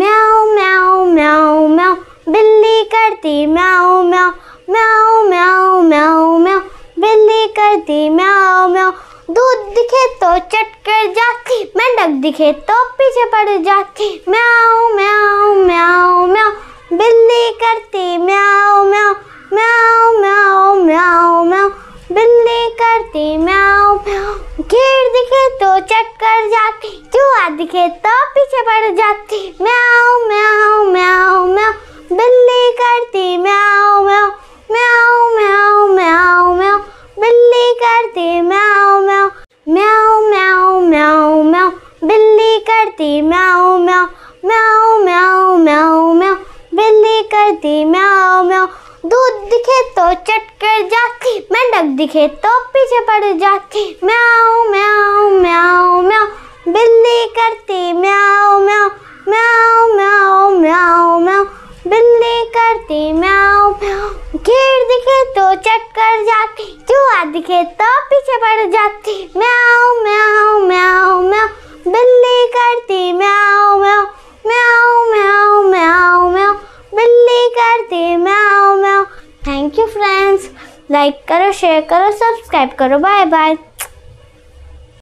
म्याऊ म्याऊ म्याऊ म्याऊ बिल्ली करती म्याऊ म्याऊ म्याऊ म्याऊ म्याऊ म्याऊ बिल्ली करती म्याऊ म्याऊ। दूध दिखे तो चट कर जाती, मेंढक दिखे तो पीछे पड़ जाती। म्याऊ म्याऊ म्याऊ म्याऊ बिल्ली करती म्याऊ म्याऊ म्याऊ म्याऊ म्याऊ म्याऊ बिल्ली करती म्याऊ म्याऊ। घेर दिखे तो चट कर जाती, चूहा दिखे तो पीछे पड़ जाती। म्याऊ म्याऊ म्याऊ म्याऊ बिल्ली करती म्याऊ म्याऊ म्याऊ म्याऊ म्याऊ म्याऊ बिल्ली करती म्याऊ म्याऊ म्याऊ म्याऊ म्याऊ म्याऊ बिल्ली करती म्याऊ म्याऊ म्याऊ म्याऊ म्याऊ म्याऊ बिल्ली करती म्याऊ म्याऊ। दूध दिखे तो चट कर जाती, मेंढक दिखे तो पीछे पड़ जाती। म्याऊ म्याऊ म्याऊ म्याऊ बिल्ली करती म्याऊ म्याऊ म्याऊ म्याऊ म्याऊ म्याऊ बिल्ली करती म्याऊ म्याऊ। घेर दिखे तो चट कर जाती, चूहा दिखे तो पीछे पड़ जाती। म्याऊ म्याऊ म्याऊ म्याऊ बिल्ली करती म्याऊ म्याऊ म्याऊ म्याऊ म्याऊ म्याऊ बिल्ली करती म्याऊ म्याऊ। थैंक यू फ्रेंड्स, लाइक करो, शेयर करो, सब्सक्राइब करो। Bye bye.